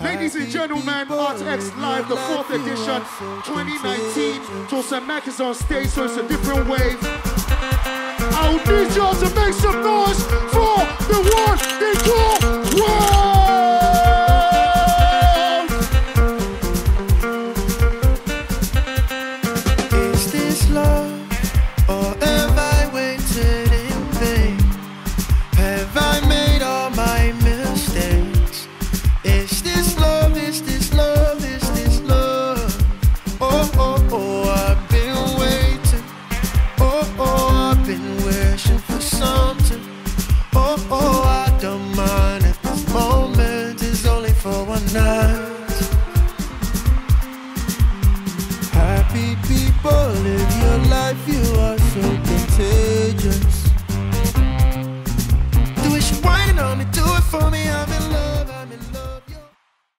Ladies and gentlemen, ART X Live, the 4th edition, 2019. Tosin Mac is on stage, so it's a different wave. I would need y'all to make some noise for the one they call World.